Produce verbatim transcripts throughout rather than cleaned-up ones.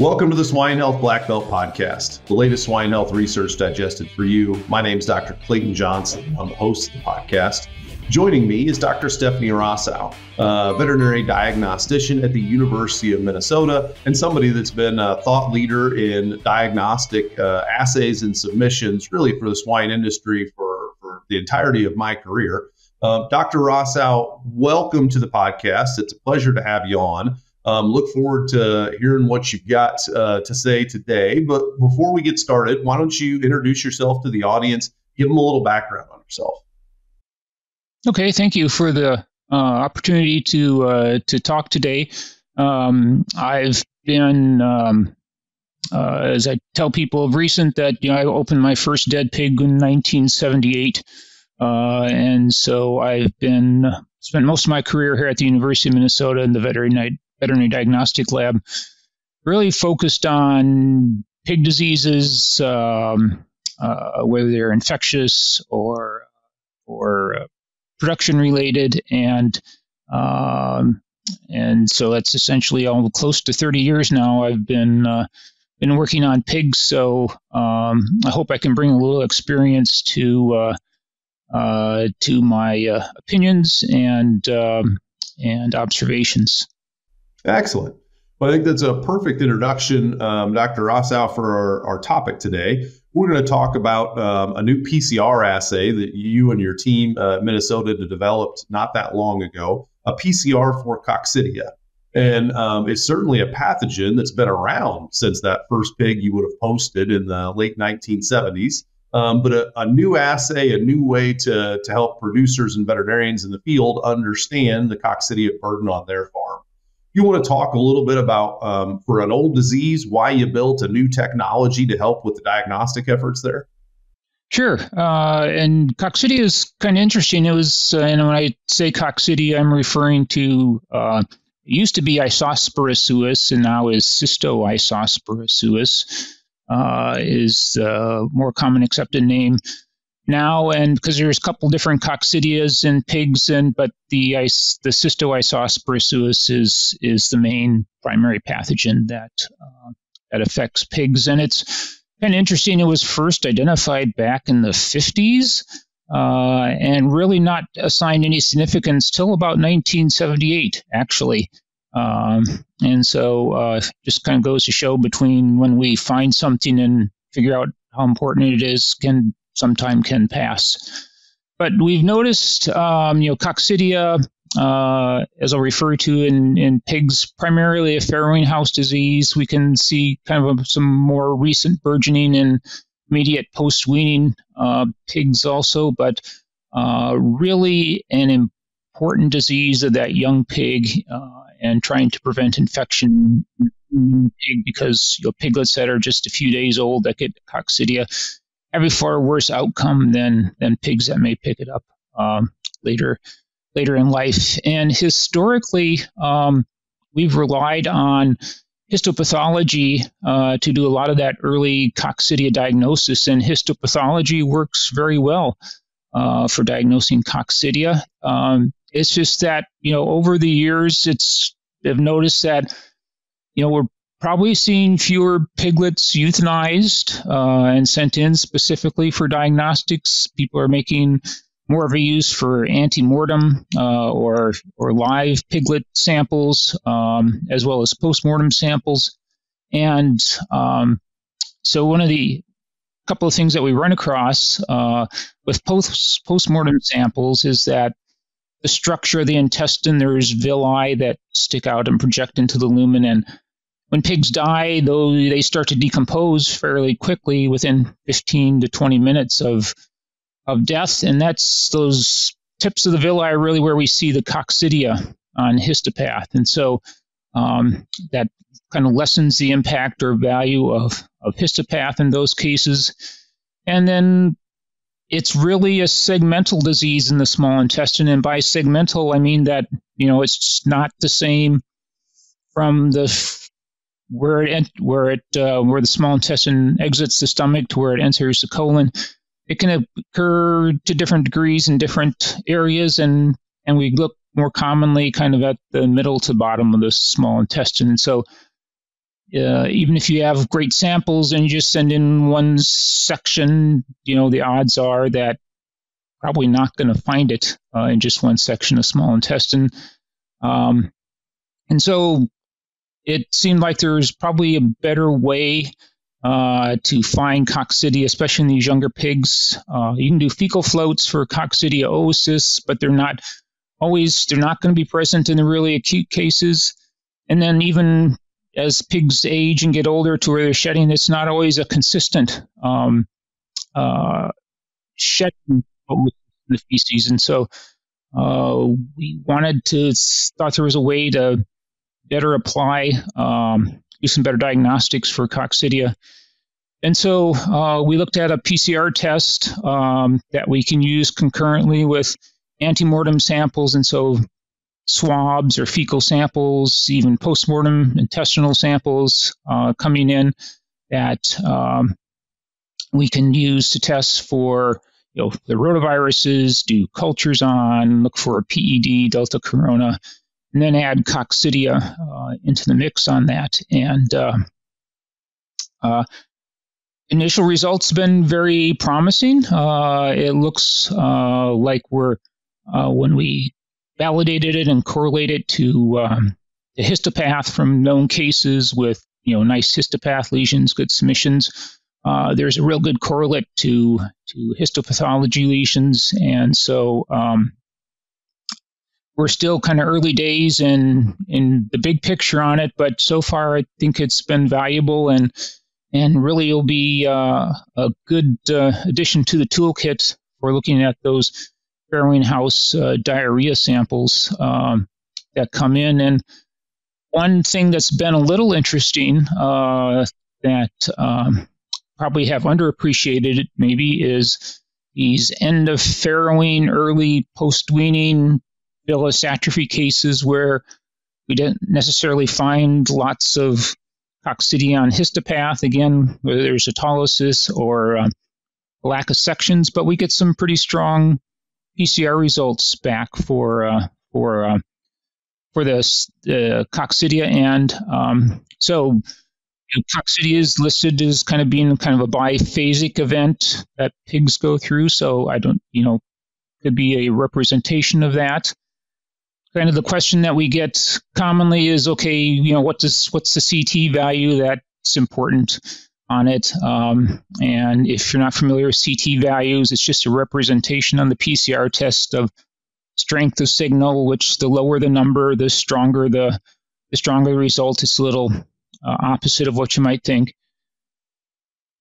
Welcome to the Swine Health Black Belt Podcast, the latest swine health research digested for you. My name is Doctor Clayton Johnson. I'm the host of the podcast. Joining me is Doctor Stephanie Rossow, a veterinary diagnostician at the University of Minnesota and somebody that's been a thought leader in diagnostic uh, assays and submissions really for the swine industry for, for the entirety of my career. Uh, Doctor Rossow, welcome to the podcast. It's a pleasure to have you on. Um, look forward to hearing what you've got uh, to say today. But before we get started, why don't you introduce yourself to the audience? Give them a little background on yourself. Okay, thank you for the uh, opportunity to uh, to talk today. Um, I've been, um, uh, as I tell people of recent, that you know I opened my first dead pig in nineteen seventy-eight, uh, and so I've been spent most of my career here at the University of Minnesota in the veterinary. veterinary diagnostic lab, really focused on pig diseases, um, uh, whether they're infectious or or uh, production related, and um, and so that's essentially all close to thirty years now. I've been uh, been working on pigs, so um, I hope I can bring a little experience to uh, uh, to my uh, opinions and um, and observations. Excellent. Well, I think that's a perfect introduction, um, Doctor Rossow, for our, our topic today. We're going to talk about um, a new P C R assay that you and your team uh, at Minnesota developed not that long ago, a P C R for Coccidia. And um, it's certainly a pathogen that's been around since that first pig you would have posted in the late nineteen seventies. Um, but a, a new assay, a new way to, to help producers and veterinarians in the field understand the Coccidia burden on their farm. You want to talk a little bit about, um, for an old disease, why you built a new technology to help with the diagnostic efforts there? Sure. Uh, and Coccidia is kind of interesting. It was, uh, you know, when I say Coccidia, I'm referring to, uh, it used to be Cystoisospora suis and now is Cystoisospora suis, uh, is a more common accepted name now, and because there's a couple different Coccidias in pigs, and but the ice, the Cystoisospora suis is is the main primary pathogen that uh, that affects pigs, and it's kind of interesting. It was first identified back in the fifties, uh, and really not assigned any significance till about nineteen seventy-eight, actually. Um, and so, uh, just kind of goes to show between when we find something and figure out how important it is can. Some time can pass. But we've noticed, um, you know, Coccidia, uh, as I'll refer to in, in pigs, primarily a farrowing house disease. We can see kind of a, some more recent burgeoning in immediate post-weaning uh, pigs also, but uh, really an important disease of that young pig uh, and trying to prevent infection in pig because, you know, piglets that are just a few days old that get Coccidia have a far worse outcome than than pigs that may pick it up um, later later in life. And historically, um, we've relied on histopathology uh, to do a lot of that early Coccidia diagnosis, and histopathology works very well uh, for diagnosing Coccidia. Um, it's just that, you know, over the years, it's they've noticed that, you know, we're probably seen fewer piglets euthanized uh, and sent in specifically for diagnostics. People are making more of a use for antemortem uh, or or live piglet samples, um, as well as postmortem samples. And um, so, one of the couple of things that we run across uh, with post postmortem samples is that the structure of the intestine, there's villi that stick out and project into the lumen, and when pigs die, though, they start to decompose fairly quickly within fifteen to twenty minutes of of death, and that's those tips of the villi are really where we see the Coccidia on histopath, and so um, that kind of lessens the impact or value of of histopath in those cases. And then it's really a segmental disease in the small intestine, and by segmental, I mean that, you know, it's not the same from the where it where it uh, where the small intestine exits the stomach to where it enters the colon. It can occur to different degrees in different areas, and and we look more commonly kind of at the middle to bottom of the small intestine. So Uh, even if you have great samples and you just send in one section, you know, the odds are that probably not going to find it uh, in just one section of small intestine. Um, and so it seemed like there's probably a better way uh, to find Coccidia, especially in these younger pigs. Uh, you can do fecal floats for Coccidia oocysts, but they're not always, they're not going to be present in the really acute cases. And then even as pigs age and get older to where they're shedding, it's not always a consistent um, uh, shedding in the feces. And so uh, we wanted to, thought there was a way to better apply, um, do some better diagnostics for Coccidia. And so uh, we looked at a P C R test um, that we can use concurrently with antemortem samples. And so swabs or fecal samples, even postmortem intestinal samples uh, coming in that um, we can use to test for, you know, the rotaviruses, do cultures on, look for a P E D, Delta Corona, and then add Coccidia uh, into the mix on that. And uh, uh, initial results have been very promising. Uh, it looks uh, like we're, uh, when we validated it and correlated it to um, the histopath from known cases with, you know, nice histopath lesions, good submissions. Uh, there's a real good correlate to to histopathology lesions, and so um, we're still kind of early days in in the big picture on it. But so far, I think it's been valuable, and and really will be uh, a good uh, addition to the toolkit for looking at those Farrowing-House uh, diarrhea samples um, that come in. And one thing that's been a little interesting uh, that um, probably have underappreciated maybe is these end of farrowing, early post-weaning villus atrophy cases where we didn't necessarily find lots of Coccidia on histopath, again, whether there's autolysis or um, lack of sections, but we get some pretty strong P C R results back for uh, for uh, for the uh, Coccidia, and um, so Coccidia is listed as kind of being kind of a biphasic event that pigs go through. So I don't, you know, could be a representation of that. Kind of the question that we get commonly is, okay, you know, what does what's the C T value that's important on it? Um, and if you're not familiar with C T values, it's just a representation on the P C R test of strength of signal, which the lower the number, the stronger the the stronger the result. It's a little uh, opposite of what you might think.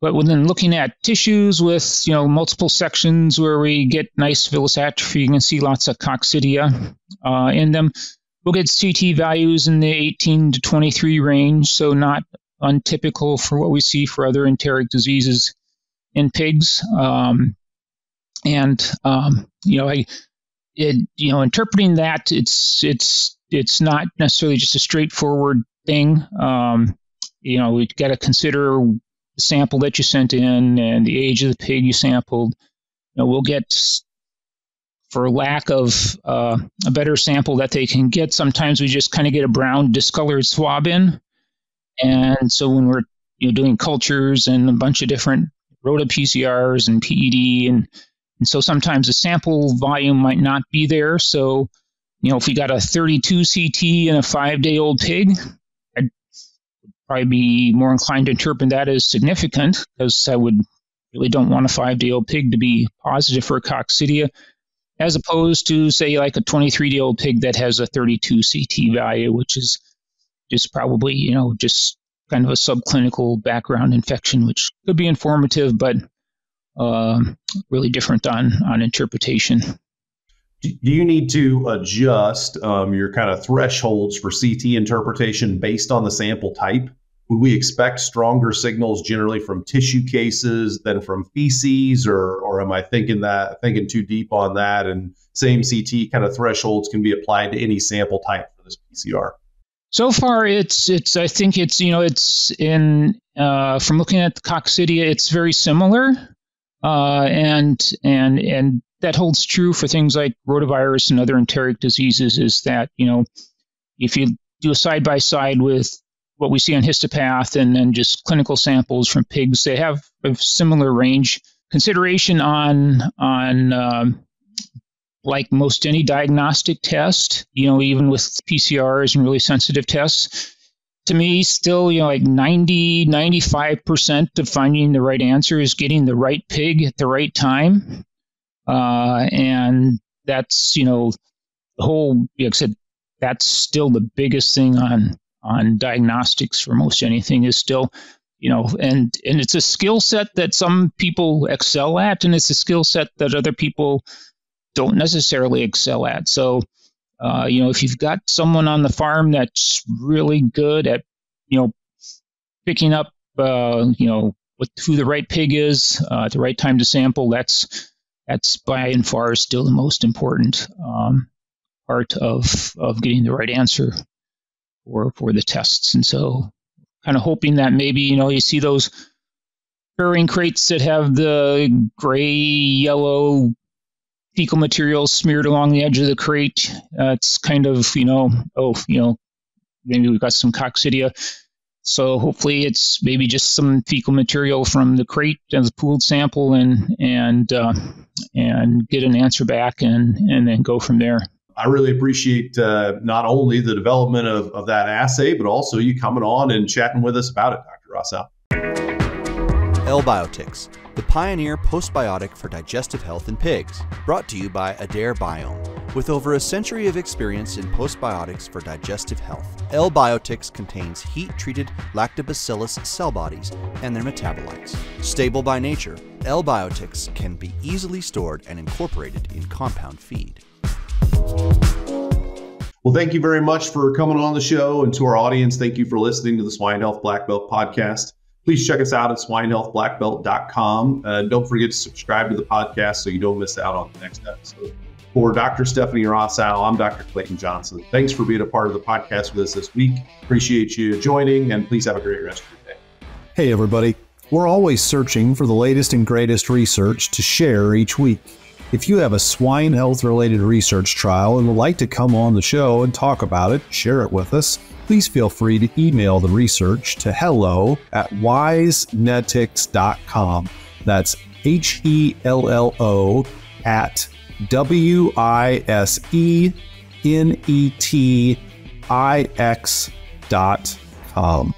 But when then looking at tissues with, you know, multiple sections where we get nice villus atrophy, you can see lots of Coccidia uh, in them. We'll get C T values in the eighteen to twenty-three range, so not untypical for what we see for other enteric diseases in pigs. Um, and, um, you know, I, it, you know, interpreting that, it's, it's, it's not necessarily just a straightforward thing. Um, you know, we've got to consider the sample that you sent in and the age of the pig you sampled. You know, we'll get, for lack of uh, a better sample that they can get, sometimes we just kind of get a brown discolored swab in. And so when we're, you know, doing cultures and a bunch of different rota P C Rs and P E D, and, and so sometimes the sample volume might not be there. So, you know, if we got a thirty-two C T in a five-day-old pig, I'd probably be more inclined to interpret that as significant, because I would really don't want a five-day-old pig to be positive for Coccidia, as opposed to, say, like a twenty-three-day-old pig that has a thirty-two C T value, which is is probably, you know, just kind of a subclinical background infection, which could be informative, but uh, really different on, on interpretation. Do you need to adjust um, your kind of thresholds for C T interpretation based on the sample type? Would we expect stronger signals generally from tissue cases than from feces, or, or am I thinking that thinking too deep on that? And same C T kind of thresholds can be applied to any sample type for this P C R? So far, it's it's. I think it's you know it's in uh, from looking at the Coccidia, it's very similar, uh, and and and that holds true for things like rotavirus and other enteric diseases. Is that, you know, if you do a side by side with what we see on histopath and then just clinical samples from pigs, they have a similar range. Consideration on, on um, like most any diagnostic test, you know, even with P C Rs and really sensitive tests, to me, still, you know, like ninety, ninety-five percent of finding the right answer is getting the right pig at the right time. Uh, and that's, you know, the whole, like I said, that's still the biggest thing on, on diagnostics for most anything is still, you know, and, and it's a skill set that some people excel at, and it's a skill set that other people don't necessarily excel at. So, Uh, you know, if you've got someone on the farm that's really good at, you know, picking up, uh, you know, what, who the right pig is uh, at the right time to sample, that's that's by and far still the most important um, part of of getting the right answer for for the tests. And so, kind of hoping that maybe, you know, you see those farrowing crates that have the gray, yellow fecal material smeared along the edge of the crate. Uh, it's kind of, you know, oh, you know, maybe we've got some Coccidia. So hopefully it's maybe just some fecal material from the crate as a pooled sample, and and uh, and get an answer back, and and then go from there. I really appreciate uh, not only the development of, of that assay, but also you coming on and chatting with us about it, Doctor Rossow. L-Biotics, the pioneer postbiotic for digestive health in pigs, brought to you by Adare Biome. With over a century of experience in postbiotics for digestive health, L-Biotics contains heat-treated lactobacillus cell bodies and their metabolites. Stable by nature, L-Biotics can be easily stored and incorporated in compound feed. Well, thank you very much for coming on the show, and to our audience, thank you for listening to the Swine Health Black Belt Podcast. Please check us out at swine health black belt dot com. Uh, don't forget to subscribe to the podcast so you don't miss out on the next episode. For Doctor Stephanie Rossow, I'm Doctor Clayton Johnson. Thanks for being a part of the podcast with us this week. Appreciate you joining, and please have a great rest of your day. Hey, everybody. We're always searching for the latest and greatest research to share each week. If you have a swine health-related research trial and would like to come on the show and talk about it, share it with us, please feel free to email the research to hello at wisenetix dot com. That's H E L L O at W I S E N E T I X dot com.